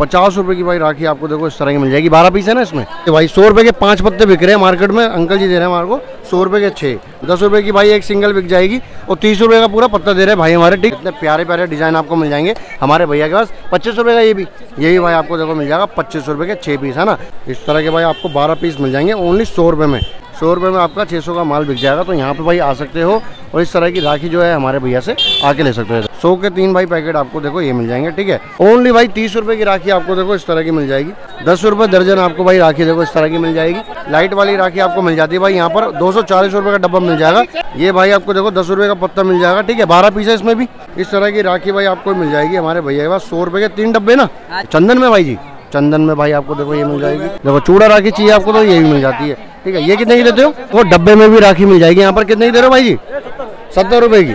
50 रुपये की भाई राखी आपको देखो इस तरह की मिल जाएगी। 12 पीस है ना इसमें भाई। 100 रुपये के 5 पत्ते बिक रहे हैं मार्केट में, अंकल जी दे रहे हैं हमारे को 100 रुपये के 6। 10 रुपये की भाई एक सिंगल बिक जाएगी और 30 रुपये का पूरा पत्ता दे रहे हैं भाई हमारे। ठीक, इतने प्यारे प्यारे डिजाइन आपको मिल जाएंगे हमारे भैया के पास। 25 रुपये का ये भी भाई आपको देखो मिल जाएगा 25 रुपये के 6 पीस है ना। इस तरह के भाई आपको 12 पीस मिल जाएंगे ओनली 100 रुपये में। 100 रुपये में आपका 600 का माल बिक जाएगा। तो यहाँ पे भाई आ सकते हो और इस तरह की राखी जो है हमारे भैया से आके ले सकते हो। 100 के 3 भाई पैकेट आपको देखो ये मिल जाएंगे। ठीक है, ओनली भाई 30 रुपये की राखी आपको देखो इस तरह की मिल जाएगी। 10 रुपये दर्जन आपको भाई राखी देखो इस तरह की मिल जाएगी। लाइट वाली राखी आपको मिल जाती है भाई यहाँ पर 240 रुपये का डब्बा मिल जाएगा। ये भाई आपको देखो 10 रुपये का पत्ता मिल जाएगा। ठीक है, 12 पीस है इसमें भी। इस तरह की राखी भाई आपको मिल जाएगी हमारे भैया के पास 100 रुपये के 3 डब्बे ना। चंदन में भाई जी, चंदन में भाई आपको देखो ये मिल जाएगी। देखो चूड़ा राखी चाहिए आपको तो ये भी मिल जाती है। ठीक है, ये कितने की देते हो? वो डब्बे में भी राखी मिल जाएगी। यहाँ पर कितने की दे रहे हो भाई जी? 70 रुपये की।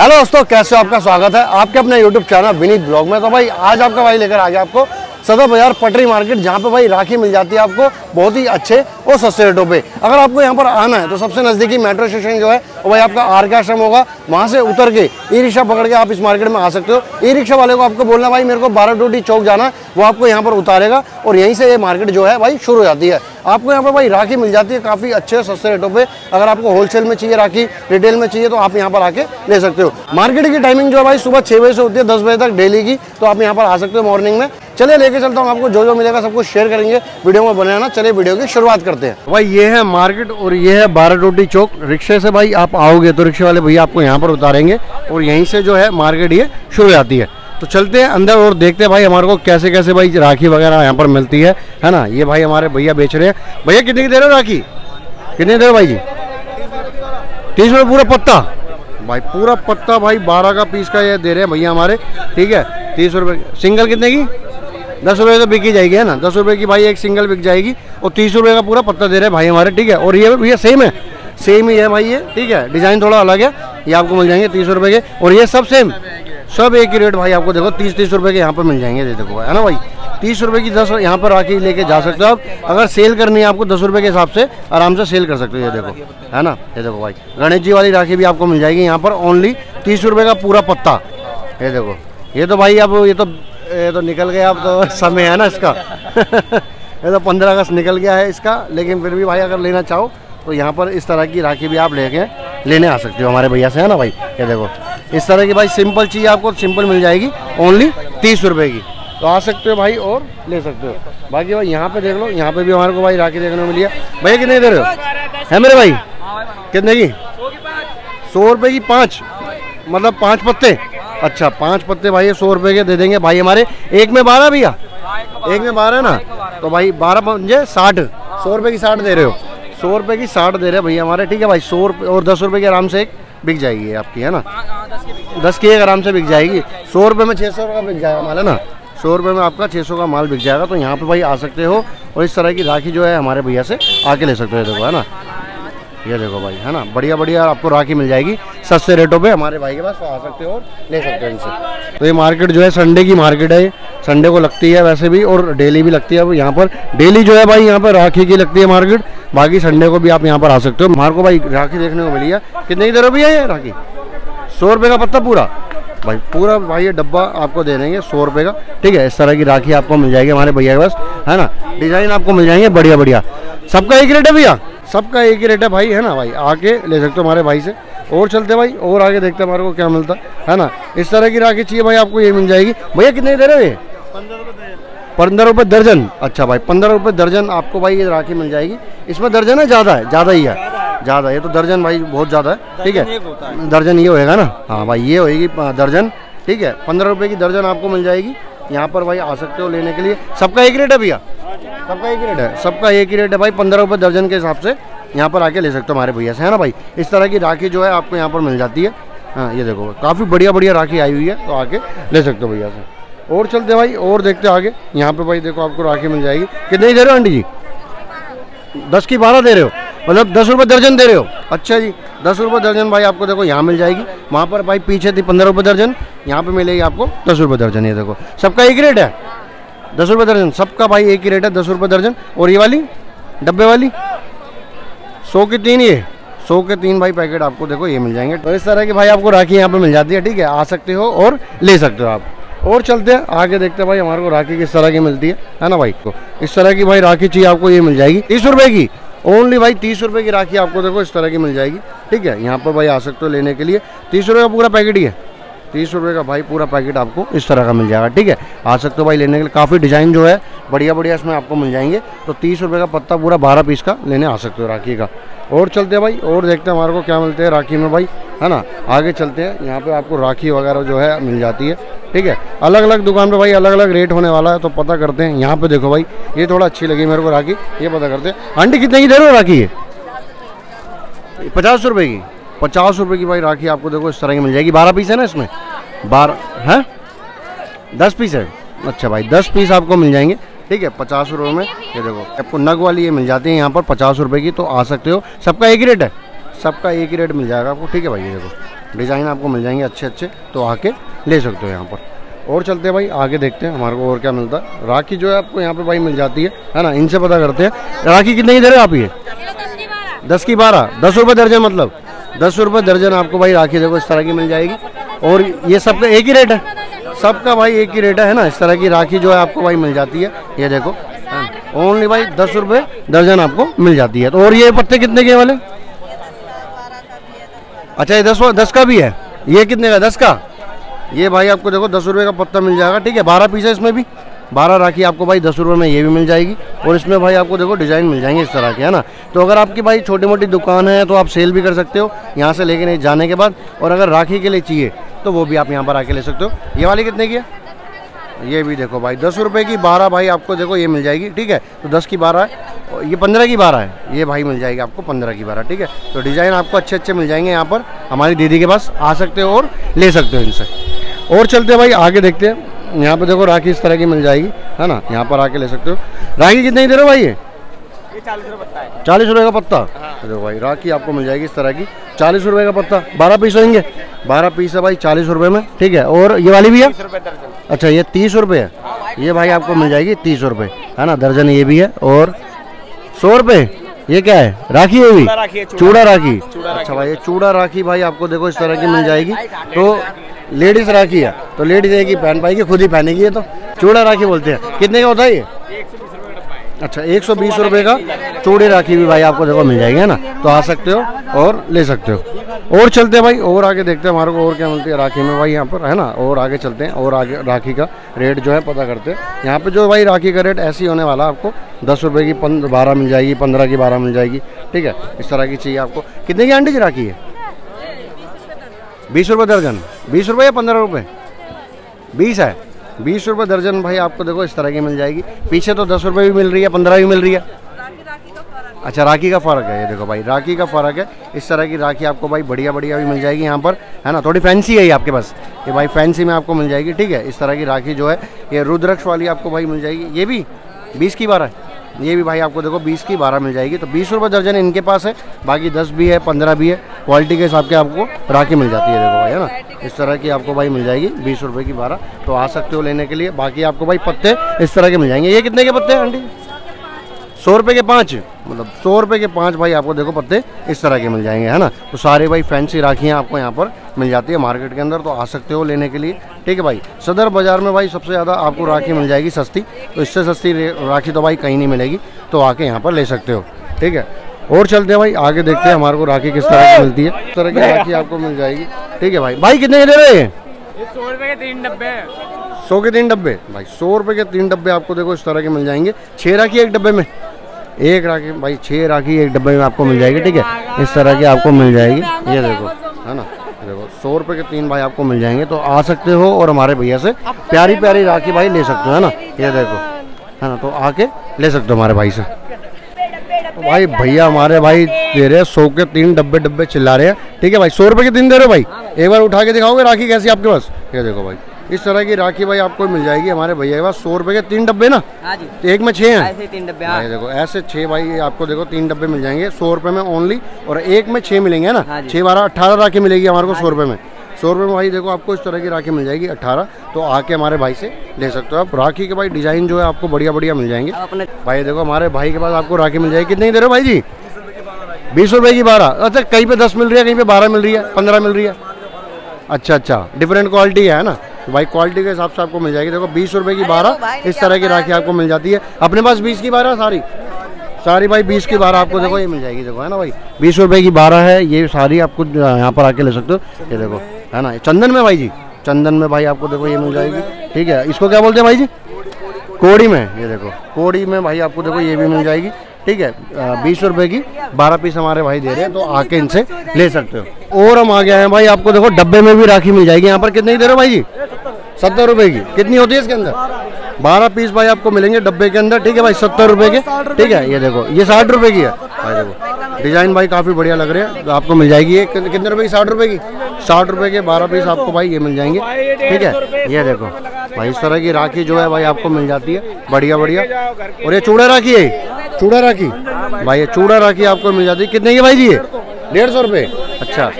हेलो दोस्तों, कैसे हो? आपका स्वागत है आपके अपने यूट्यूब चैनल विनीत ब्लॉग में। तो भाई आज आपका भाई लेकर आ गया आपको सदर बाजार पटरी मार्केट, जहाँ पे भाई राखी मिल जाती है आपको बहुत ही अच्छे और सस्ते रेटों पे। अगर आपको यहाँ पर आना है तो सबसे नज़दीकी मेट्रो स्टेशन जो है वो भाई आपका आर के आश्रम होगा। वहाँ से उतर के ई रिक्शा पकड़ के आप इस मार्केट में आ सकते हो। ई रिक्शा वाले को आपको बोलना भाई मेरे को 12 टोटी चौक जाना है, वो आपको यहाँ पर उतारेगा और यहीं से ये मार्केट जो है भाई शुरू हो जाती है। आपको यहाँ पर भाई राखी मिल जाती है काफ़ी अच्छे सस्ते रेटों पे। अगर आपको होलसेल में चाहिए राखी, रिटेल में चाहिए तो आप यहाँ पर आके ले सकते हो। मार्केट की टाइमिंग जो है भाई सुबह 6 बजे से होती है 10 बजे तक डेली की। तो आप यहाँ पर आ सकते हो मॉर्निंग में। चलिए लेके चलता हूँ आपको, जो जो मिलेगा सब कुछ शेयर करेंगे, वीडियो में बने रहना। चलिए वीडियो की शुरुआत करते हैं। भाई ये है मार्केट और ये है 12 टोटी चौक। रिक्शे से भाई आप आओगे तो रिक्शे वाले भैया आपको यहाँ पर उतारेंगे और यहीं से जो है मार्केट ये शुरू हो जाती है। तो चलते हैं अंदर और देखते हैं भाई हमारे को कैसे कैसे भाई राखी वगैरह यहाँ पर मिलती है ना। ये भाई हमारे भैया बेच रहे हैं। भैया कितने की दे रहे हो राखी? कितने दे रहे हो भाई जी? 30 रुपये पूरा पत्ता भाई, पूरा पत्ता भाई 12 का पीस का ये दे रहे हैं भैया हमारे। ठीक है, 30 रुपये। सिंगल कितने की? 10 रुपये तो बिक ही जाएगी है ना। 10 रुपये की भाई एक सिंगल बिक जाएगी और 30 रुपये का पूरा पत्ता दे रहे हैं भाई हमारे। ठीक है, और ये भैया सेम है, सेम ही है भाई ये। ठीक है, डिज़ाइन थोड़ा अलग है। ये आपको मिल जाएंगे 30 रुपये के और ये सब सेम, सब एक ही रेट भाई आपको देखो 30-30 रुपये के यहाँ पर मिल जाएंगे। देखो है ना भाई 30 रुपये की 10 यहाँ पर राखी लेके जा सकते हो आप। अगर सेल करनी है आपको 10 रुपये के हिसाब से आराम से सेल कर सकते हो। ये देखो है ना, ये देखो भाई गणेश जी वाली राखी भी आपको मिल जाएगी यहाँ पर ओनली 30 रुपये का पूरा पत्ता। ये देखो, ये तो भाई अब ये तो निकल गया अब तो समय है ना इसका। ये तो 15 अगस्त निकल गया है इसका, लेकिन फिर भी भाई अगर लेना चाहो तो यहाँ पर इस तरह की राखी भी आप लेने आ सकते हो हमारे भैया से है ना भाई। ये देखो इस तरह की भाई सिंपल चाहिए आपको, सिंपल मिल जाएगी ओनली 30 रुपये की। तो आ सकते हो भाई और ले सकते हो। बाकी भाई यहाँ पे देख लो, यहाँ पे भी हमारे को भाई राखी देखने को मिली है। भैया कितने दे रहे हो? है मेरे भाई कितने की? 100 रुपये की 5, मतलब 5 पत्ते। अच्छा 5 पत्ते भाई 100 रुपये के दे देंगे भाई हमारे। एक में 12 भैया, एक में 12 ना, तो भाई 12 × 5 = 60। 100 रुपये की 60 दे रहे हो, 100 रुपये की 60 दे रहे हैं भैया हमारे। ठीक है भाई, 100 रुपये और 10 रुपये की आराम से एक बिक जाएगी आपकी है ना। 10 की एक आराम से बिक जाएगी। 100 रुपये में 600 का बिक जाएगा माल है ना। 100 रुपये में आपका 600 का माल बिक जाएगा। तो यहाँ पर भाई आ सकते हो और इस तरह की राखी जो है हमारे भैया से आके ले सकते हो। देखो है ना, ये देखो भाई है ना, बढ़िया बढ़िया आपको राखी मिल जाएगी सस्ते रेटों पे हमारे भाई के पास। तो आ सकते हो और ले सकते हो इनसे। तो ये मार्केट जो है संडे की मार्केट है, संडे को लगती है वैसे भी और डेली भी लगती है। अब यहाँ पर डेली जो है भाई यहाँ पर राखी की लगती है मार्केट, बाकी संडे को भी आप यहाँ पर आ सकते हो। हमारे को भाई राखी देखने को मिली है। कितने की दे रहे हो भैया ये राखी? 100 रुपये का पत्ता पूरा भाई, पूरा भाई ये डब्बा आपको दे देंगे 100 रुपये का। ठीक है, इस तरह की राखी आपको मिल जाएगी हमारे भैया के पास है ना। डिज़ाइन आपको मिल जाएंगे बढ़िया बढ़िया। सबका एक रेट है भैया, सबका एक ही रेट है भाई है ना। भाई आके ले सकते हो हमारे भाई से। और चलते भाई और आगे देखते हैं हमारे को क्या मिलता है ना। इस तरह की राखी चाहिए भाई आपको ये मिल जाएगी। भैया कितने दे रहे हो ये? 15 रुपये दर्जन। अच्छा भाई 15 रुपये दर्जन आपको भाई ये राखी मिल जाएगी। इसमें दर्जन है ज़्यादा है? ज़्यादा ही है, ज़्यादा। ये तो दर्जन भाई बहुत ज़्यादा है। ठीक है, दर्जन ये होएगा ना। हाँ भाई ये होएगी दर्जन। ठीक है, 15 रुपये की दर्जन आपको मिल जाएगी। यहाँ पर भाई आ सकते हो लेने के लिए। सबका एक रेट है भैया, सबका एक रेट है, सबका एक ही रेट है भाई। 15 रुपये दर्जन के हिसाब से यहाँ पर आके ले सकते हो हमारे भैया से है ना भाई। इस तरह की राखी जो है आपको यहाँ पर मिल जाती है। हाँ ये देखो काफ़ी बढ़िया बढ़िया राखी आई हुई है, तो आके ले सकते हो भैया से। और चलते भाई और देखते आगे। यहाँ पर भाई देखो आपको राखी मिल जाएगी। कितने दे रहे हो आंटी जी? 10 की 12 दे रहे हो, मतलब 10 रुपये दर्जन दे रहे हो। अच्छा जी 10 रुपये दर्जन भाई आपको देखो यहाँ मिल जाएगी। वहाँ पर भाई पीछे थी 15 रुपये दर्जन, यहाँ पे मिलेगी आपको 10 रुपये दर्जन। ये देखो सबका एक रेट है 10 रुपये दर्जन, सबका भाई एक ही रेट है 10 रुपये दर्जन। और ये वाली डब्बे वाली 100 की 3, ये 100 के 3 भाई पैकेट आपको देखो ये मिल जाएंगे। तो इस तरह की भाई आपको राखी यहाँ पर मिल जाती है। ठीक है, आ सकते हो और ले सकते हो आप। और चलते हैं आगे, देखते हैं भाई हमारे को राखी किस तरह की मिलती है ना भाई। तो इस तरह की भाई राखी चाहिए आपको, ये मिल जाएगी 30 रुपये की ओनली भाई। 30 रुपये की राखी आपको देखो इस तरह की मिल जाएगी, ठीक है। यहाँ पर भाई आ सकते हो लेने के लिए, 30 रुपये का पूरा पैकेट ही है। 30 रुपये का भाई पूरा पैकेट आपको इस तरह का मिल जाएगा, ठीक है। आ सकते हो भाई लेने के लिए, काफ़ी डिज़ाइन जो है बढ़िया बढ़िया इसमें आपको मिल जाएंगे। तो 30 रुपये का पत्ता पूरा 12 पीस का लेने आ सकते हो राखी का। और चलते हैं भाई और देखते हैं हमारे को क्या मिलते हैं राखी में भाई, है ना। आगे चलते हैं, यहाँ पे आपको राखी वगैरह जो है मिल जाती है, ठीक है। अलग अलग दुकान पे भाई अलग अलग रेट होने वाला है, तो पता करते हैं। यहाँ पे देखो भाई ये थोड़ा अच्छी लगी मेरे को राखी, ये पता करते हैं। आंटी कितने की दे रहे हो राखी? ये 50 रुपये की। 50 रुपये की भाई राखी आपको देखो इस तरह की मिल जाएगी। 12 पीस है ना इसमें, 12 है 10 पीस है। अच्छा भाई 10 पीस आपको मिल जाएंगे, ठीक है। 50 रुपये में ये देखो आपको नग वाली ये मिल जाती है यहाँ पर 50 रुपये की। तो आ सकते हो, सबका एक ही रेट है, सबका एक ही रेट मिल जाएगा आपको, ठीक है भाई। ये देखो डिज़ाइन आपको मिल जाएंगे अच्छे, तो आके ले सकते हो यहाँ पर। और चलते हैं भाई आगे, देखते हैं हमारे को और क्या मिलता है। राखी जो है आपको यहाँ पर भाई मिल जाती है ना। इनसे पता करते हैं राखी कितने की दे रहे हो आप? ये 10 की 12, 10 रुपये दर्जन, मतलब 10 रुपये दर्जन आपको भाई राखी देखो इस तरह की मिल जाएगी। और ये सबका एक ही रेट है, सबका भाई एक ही रेट है ना। इस तरह की राखी जो है आपको भाई मिल जाती है, ये देखो ओनली भाई 10 रुपये दर्जन आपको मिल जाती है। तो और ये पत्ते कितने के वाले? अच्छा ये 10 का भी है। ये कितने का? 10 का। ये भाई आपको देखो 10 रुपये का पत्ता मिल जाएगा, ठीक है। 12 पीस है इसमें भी, 12 राखी आपको भाई 10 रुपये में ये भी मिल जाएगी। और इसमें भाई आपको देखो डिज़ाइन मिल जाएंगे इस तरह के, है ना। तो अगर आपकी भाई छोटी मोटी दुकान है तो आप सेल भी कर सकते हो यहाँ से लेके नहीं जाने के बाद। और अगर राखी के लिए चाहिए तो वो भी आप यहाँ पर आके ले सकते हो। ये वाली कितने की है? ये भी देखो भाई 10 रुपये की 12 भाई आपको देखो ये मिल जाएगी, ठीक है। तो 10 की 12 है, और ये 15 की 12 है। ये भाई मिल जाएगी आपको 15 की 12, ठीक है। तो डिज़ाइन आपको अच्छे अच्छे मिल जाएंगे यहाँ पर हमारी दीदी के पास, आ सकते हो और ले सकते हो इनसे। और चलते भाई आगे, देखते हैं यहाँ पर देखो राखी इस तरह की मिल जाएगी, है ना। यहाँ पर आके ले सकते हो। राखी कितने की दे रहे हो भाई? ये 40 रुपये का पत्ता। देखो भाई राखी आपको मिल जाएगी इस तरह की 40 रुपये का पत्ता, 12 पीस होंगे। 12 पीस है भाई 40 रुपये में, ठीक है। और ये वाली भी है। अच्छा ये 30 रुपये है, ये भाई आपको मिल जाएगी 30 रुपये, है ना दर्जन ये भी है। और 100 रुपये ये क्या है? राखी है भी, चूड़ा राखी। अच्छा भाई ये चूड़ा राखी भाई आपको देखो इस तरह की मिल जाएगी। तो लेडीज राखी है, तो लेडीज एक ही पहन पाएगी, खुद ही पहनेगी है, तो चूड़ा राखी बोलते हैं। कितने का होता है ये? अच्छा 120 रुपये का चूड़ी राखी भी भाई आपको देखो मिल जाएगी, है ना। तो आ सकते हो और ले सकते हो। और चलते हैं भाई और आगे, देखते हैं हमारे को और क्या मिलती है राखी में भाई यहाँ पर, है ना। और आगे चलते हैं और आगे राखी का रेट जो है पता करते हैं। यहाँ पे जो भाई राखी का रेट ऐसी होने वाला आपको 10 रुपये की 12 मिल जाएगी, 15 की 12 मिल जाएगी, ठीक है। इस तरह की चाहिए आपको। कितने की आंटी जी राखी है? 20 रुपये दर्जन। 20 रुपये या 15 रुपये? 20 है। 20 रुपये दर्जन भाई आपको देखो इस तरह की मिल जाएगी। पीछे तो 10 रुपये भी मिल रही है, 15 भी मिल रही है। अच्छा राखी का फ़र्क है, ये देखो भाई राखी का फ़र्क है। इस तरह की राखी आपको भाई बढ़िया बढ़िया भी मिल जाएगी यहाँ पर, है ना। थोड़ी फैंसी है ये आपके पास, ये भाई फैंसी में आपको मिल जाएगी, ठीक है। इस तरह की राखी जो है ये रुद्राक्ष वाली आपको भाई मिल जाएगी। ये भी 20 की 12, ये भी भाई आपको देखो 20 की 12 मिल जाएगी। तो 20 रुपये दर्जन इनके पास है, बाकी 10 भी है, 15 भी है। क्वालिटी के हिसाब के आपको राखी मिल जाती है, देखो भाई, है ना। इस तरह की आपको भाई मिल जाएगी 20 रुपये की 12, तो आ सकते हो लेने के लिए। बाकी आपको भाई पत्ते इस तरह के मिल जाएंगे। ये कितने के पत्ते हैं आंटी? 100 रुपये के 5, मतलब 100 रुपये के 5 भाई आपको देखो पत्ते इस तरह के मिल जाएंगे, है ना। तो सारे भाई फैंसी राखियाँ आपको यहाँ पर मिल जाती है मार्केट के अंदर, तो आ सकते हो लेने के लिए, ठीक है भाई। सदर बाज़ार में भाई सबसे ज़्यादा आपको राखी मिल जाएगी सस्ती, तो इससे सस्ती राखी तो भाई कहीं नहीं मिलेगी, तो आके यहाँ पर ले सकते हो, ठीक है। और चलते हैं भाई आगे, देखते हैं हमारे को राखी किस तरह की मिलती है। इस तरह की राखी आपको मिल जाएगी, ठीक है भाई। भाई कितने दे रहे हैं? 3 डब्बे, 100 के 3 डब्बे भाई। 100 रुपये के 3 डब्बे आपको देखो इस तरह के मिल जाएंगे। 6 राखी एक डब्बे में, 1 राखी भाई 6 राखी एक डब्बे में आपको मिल जाएगी, ठीक है। इस तरह की आपको मिल जाएगी, ये देखो, है ना। देखो 100 रुपये के 3 भाई आपको मिल जाएंगे, तो आ सकते हो और हमारे भैया से प्यारी प्यारी राखी भाई ले सकते हो, है ना। ये देखो, है ना, तो आके ले सकते हो हमारे भाई से। तो भाई भैया हमारे भाई दे रहे हैं 100 के 3 डब्बे चिल्ला रहे हैं, ठीक है भाई। 100 रुपये के 3 दे रहे हो भाई। एक बार उठा के दिखाओगे राखी कैसी आपके पास? ये देखो भाई इस तरह की राखी भाई आपको मिल जाएगी हमारे भैया के पास। 100 रुपये के 3 डब्बे ना, एक में 6 हैं, ऐसे 3 डब्बे देखो, ऐसे 6 भाई आपको देखो 3 डब्बे मिल जाएंगे 100 रुपये में ओनली। और एक में 6 मिलेंगे, है ना। 6 12 18 राखी मिलेगी हमारे को 100 रुपये में। 100 रुपये में भाई देखो आपको इस तरह की राखी मिल जाएगी 18, तो आके हमारे भाई से ले सकते हो आप। राखी के भाई डिजाइन जो है आपको बढ़िया बढ़िया मिल जाएंगे भाई। देखो हमारे भाई के पास आपको राखी मिल जाएगी। कितने दे रहे हो भाई जी? 20 रुपये की 12। अच्छा कहीं पे 10 मिल रही है, कहीं पे 12 मिल रही है, 15 मिल रही है। अच्छा, डिफरेंट क्वालिटी है ना। तो भाई क्वालिटी के हिसाब से आपको मिल जाएगी। देखो 20 रुपये की 12 इस तरह की राखी आपको मिल जाती है। अपने पास 20 की 12 सारी भाई 20 की 12 आपको देखो ये मिल जाएगी। देखो है ना भाई 20 रुपये की 12 है ये सारी, आपको यहाँ पर आके ले सकते हो। ये देखो है ना चंदन में भाई जी, चंदन में भाई आपको देखो ये मिल जाएगी। ठीक है, इसको क्या बोलते हैं भाई जी? कोड़ी में। ये देखो कोड़ी में भाई आपको देखो ये भी मिल जाएगी। ठीक है, 20 रुपए की 12 पीस हमारे भाई दे रहे हैं, तो आके इनसे ले सकते हो। और हम आ गए हैं भाई, आपको देखो डब्बे में भी राखी मिल जाएगी। यहाँ पर कितने की दे रहे हो भाई जी? 70 रुपए की। कितनी होती है इसके अंदर? 12 पीस भाई आपको मिलेंगे डब्बे के अंदर। ठीक है भाई 70 रुपए के। ठीक है, ये देखो ये 60 रुपए की है भाई। देखो डिजाइन भाई काफ़ी बढ़िया लग रहे हैं, तो आपको मिल जाएगी ये कितने रुपए की? 60 रुपए की। 60 रुपए के 12 पीस आपको भाई ये मिल जाएंगे। ठीक है, ये देखो भाई इस तरह की राखी जो है भाई आपको मिल जाती है, बढ़िया बढ़िया। और ये चूड़ा राखी है, चूड़ा राखी भाई, ये चूड़ा राखी आपको मिल जाती है। कितने की भाई जी ये? 150 रुपये। अच्छा,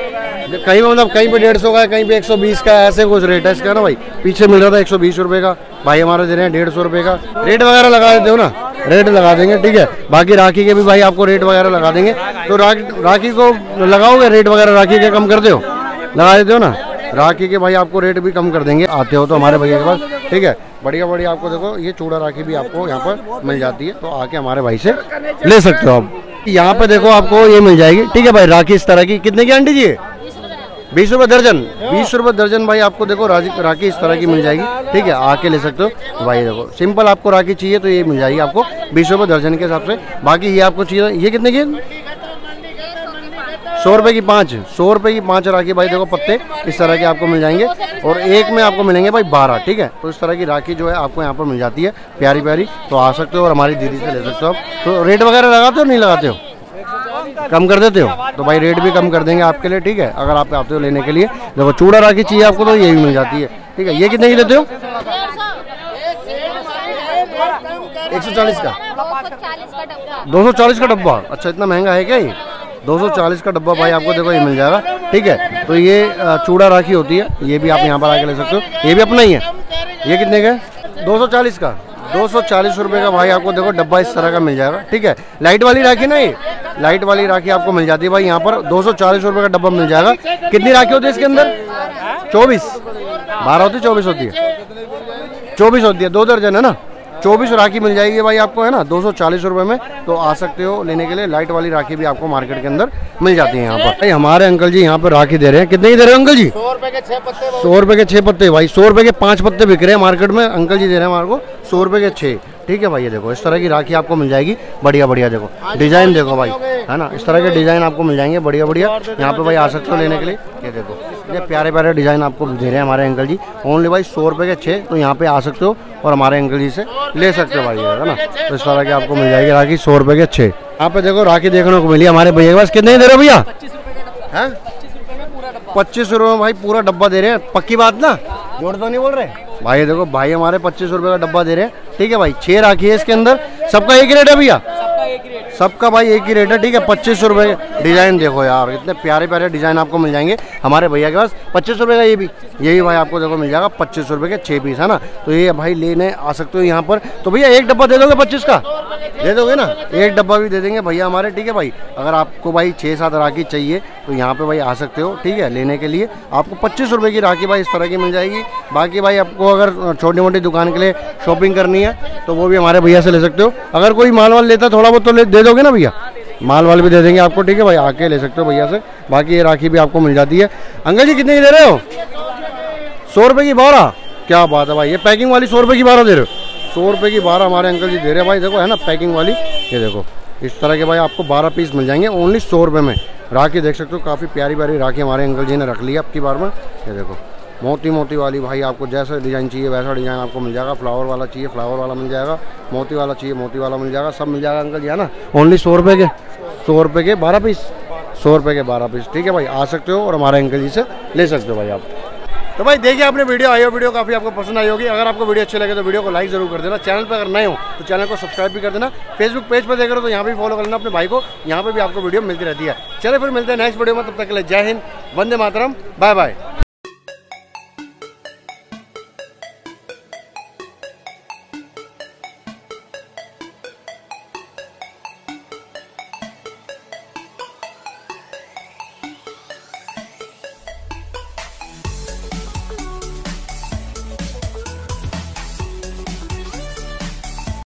कहीं मतलब कहीं पे 150 का है, कहीं पे 120 का, ऐसे कुछ रेट है इसका ना भाई। पीछे मिल रहा था 120 रुपये का, भाई हमारे दे रहे हैं 150 रुपये का। रेट वगैरह लगा देते हो ना, रेट लगा देंगे। ठीक है, बाकी राखी के भी भाई आपको रेट वगैरह लगा देंगे। तो राखी को लगाओगे रेट वगैरह? राखी के कम करते हो, लगा देते हो ना। राखी के भाई आपको रेट भी कम कर देंगे, आते हो तो हमारे भैया के पास। ठीक है, बढ़िया बढ़िया आपको देखो ये चूड़ा राखी भी आपको यहाँ पर मिल जाती है, तो आके हमारे भाई से ले सकते हो आप। यहाँ पे देखो आपको ये मिल जाएगी। ठीक है भाई, राखी इस तरह की कितने की आंटी जी? 20 रुपये दर्जन। 20 रुपये दर्जन भाई आपको देखो राखी इस तरह की मिल जाएगी। ठीक है, आके ले सकते हो भाई। देखो सिंपल आपको राखी चाहिए तो ये मिल जाएगी आपको 20 रुपये दर्जन के हिसाब से। बाकी ये आपको चाहिए, ये कितने की? 100 रुपये की 5। 100 रुपये की 5 राखी भाई देखो पत्ते इस तरह के आपको मिल जाएंगे, और एक में आपको मिलेंगे भाई 12। ठीक है, तो इस तरह की राखी जो है आपको यहाँ पर मिल जाती है प्यारी प्यारी, तो आ सकते हो और हमारी दीदी से ले सकते हो आप। तो रेट वगैरह लगाते हो नहीं लगाते हो? कम कर देते हो, तो भाई रेट भी कम कर देंगे आपके लिए। ठीक है, अगर आप आते हो लेने के लिए। देखो चूड़ा राखी चाहिए आपको तो ये भी मिल जाती है। ठीक है, ये कितने की देते हो? 140 का। 240 का डब्बा? अच्छा, इतना महंगा है क्या ये? 240 का डब्बा भाई आपको देखो ये मिल जाएगा। ठीक है, तो ये चूड़ा राखी होती है, ये भी आप यहाँ पर आके ले सकते हो। ये भी अपना ही है। ये कितने का है? 240 का। 240 रुपये का भाई आपको देखो डब्बा इस तरह का मिल जाएगा। ठीक है, लाइट वाली राखी ना, ये लाइट वाली राखी आपको मिल जाती है भाई यहाँ पर। 240 रुपये का डब्बा मिल जाएगा। कितनी राखी होती है इसके अंदर? 24। 12 होती है, 24 होती है, 24 होती है। 2 दर्जन है ना, 24 राखी मिल जाएगी भाई आपको, है ना 240 रुपये में। तो आ सकते हो लेने के लिए, लाइट वाली राखी भी आपको मार्केट के अंदर मिल जाती है यहाँ पर। भाई हमारे अंकल जी यहाँ पर राखी दे रहे हैं। कितने की दे रहे हैं अंकल जी? 100 रुपये के 6 पत्ते। 100 रुपये के 6 पत्ते भाई। 100 रुपये के 5 पत्ते बिक रहे हैं मार्केट में, अंकल जी दे रहे हैं हमारे को 100 रुपये के 6। ठीक है भाई, ये देखो इस तरह की राखी आपको मिल जाएगी, बढ़िया बढ़िया। देखो डिजाइन देखो भाई, है ना इस तरह के डिजाइन आपको मिल जाएंगे, बढ़िया बढ़िया। यहाँ पे भाई आ सकते हो लेने के लिए। ये देखो ये प्यारे प्यारे डिजाइन आपको दे रहे हैं हमारे अंकल जी, ओनली भाई 100 रुपये के 6। तो यहाँ पे आ सकते हो और हमारे अंकल जी से ले सकते हो भाई, है ना। तो इस तरह की आपको मिल जाएगी राखी 100 रुपये के 6। यहाँ पे देखो राखी देखने को मिली हमारे भैया के पास। कितने दे रहे हो भैया? 25 रुपये में भाई पूरा डब्बा दे रहे हैं। पक्की बात ना, जोड़ तो नहीं बोल रहे भाई? देखो भाई हमारे 25 रुपये का डब्बा दे रहे हैं। ठीक है भाई, 6 राखी है इसके अंदर। सबका एक ही रेट है भैया? सबका भाई एक ही रेट है। ठीक है, 25 रुपये। डिजाइन देखो यार, इतने प्यारे प्यारे डिजाइन आपको मिल जाएंगे हमारे भैया के पास। 25 रुपये का ये भी भाई आपको देखो मिल जाएगा 25 रुपये के 6 पीस, है ना। तो ये भाई लेने आ सकते हो यहाँ पर। तो भैया एक डब्बा दे दोगे 25 का? दे दोगे ना, एक डब्बा भी दे देंगे भैया हमारे। ठीक है भाई, अगर आपको भाई 6-7 राखी चाहिए तो यहाँ पे भाई आ सकते हो। ठीक है, लेने के लिए आपको 25 रुपये की राखी भाई इस तरह की मिल जाएगी। बाकी भाई आपको अगर छोटी मोटी दुकान के लिए शॉपिंग करनी है तो वो भी हमारे भैया से ले सकते हो। अगर कोई माल वाल लेता थोड़ा बहुत तो दे दोगे ना भैया? माल वाल भी दे देंगे आपको। ठीक है भाई, आके ले सकते हो भैया से। बाकी ये राखी भी आपको मिल जाती है। अंकल जी कितने की दे रहे हो? 100 रुपये की 12। क्या बात है भाई, ये पैकिंग वाली 100 रुपये की 12 दे रहे हो? 100 रुपये की 12 हमारे अंकल जी दे रहे हैं भाई। देखो है ना पैकिंग वाली, ये देखो इस तरह के भाई आपको 12 पीस मिल जाएंगे ओनली 100 रुपये में। राखी देख सकते हो, काफ़ी प्यारी प्यारी राखी हमारे अंकल जी ने रख ली है आपकी बार में। ये देखो मोती मोती वाली भाई, आपको जैसा डिज़ाइन चाहिए वैसा डिज़ाइन आपको मिल जाएगा। फ्लावर वाला चाहिए फ्लावर वाला मिल जाएगा, मोती वाला चाहिए मोती वाला मिल जाएगा, सब मिल जाएगा अंकल जी, है ना। ओनली 100 रुपये के 12 पीस। 100 रुपये के 12 पीस। ठीक है भाई, आ सकते हो और हमारे अंकल जी से ले सकते हो भाई आप। तो भाई देखिए आपने वीडियो आई हो, वीडियो काफ़ी आपको पसंद आई होगी। अगर आपको वीडियो अच्छी लगे तो वीडियो को लाइक जरूर कर देना। चैनल पर अगर नए हो तो चैनल को सब्सक्राइब भी कर देना। फेसबुक पेज पर देख रहे हो तो यहाँ भी फॉलो कर लेना अपने भाई को, यहाँ पे भी आपको वीडियो मिलती रहती है। चले फिर मिलते हैं नेक्स्ट वीडियो में, तब तक के लिए जय हिंद, वंदे मातरम, बाय बाय।